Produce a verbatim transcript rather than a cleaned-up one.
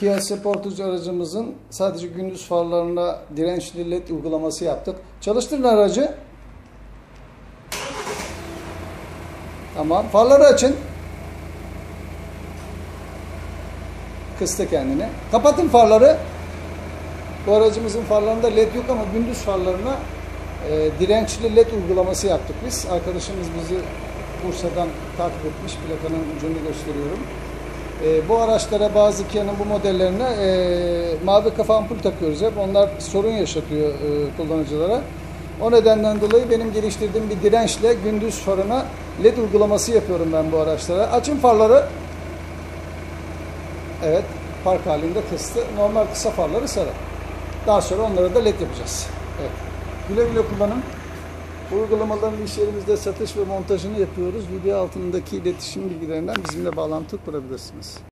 Kia Sportage aracımızın sadece gündüz farlarına dirençli led uygulaması yaptık. Çalıştırın aracı. Tamam. Farları açın. Kıstı kendini. Kapatın farları. Bu aracımızın farlarında led yok ama gündüz farlarına e, dirençli led uygulaması yaptık biz. Arkadaşımız bizi Bursa'dan takip etmiş. Plakanın ucunu gösteriyorum. E, bu araçlara, bazı Kia'nın bu modellerine e, mavi kafa ampul takıyoruz hep. Onlar sorun yaşatıyor e, kullanıcılara. O nedenden dolayı benim geliştirdiğim bir dirençle gündüz farına led uygulaması yapıyorum ben bu araçlara. Açın farları. Evet, park halinde kıstı. Normal kısa farları sarı. Daha sonra onlara da led yapacağız. Evet. Güle güle kullanın. Uygulamaların iş yerimizde satış ve montajını yapıyoruz. Video altındaki iletişim bilgilerinden bizimle bağlantı kurabilirsiniz.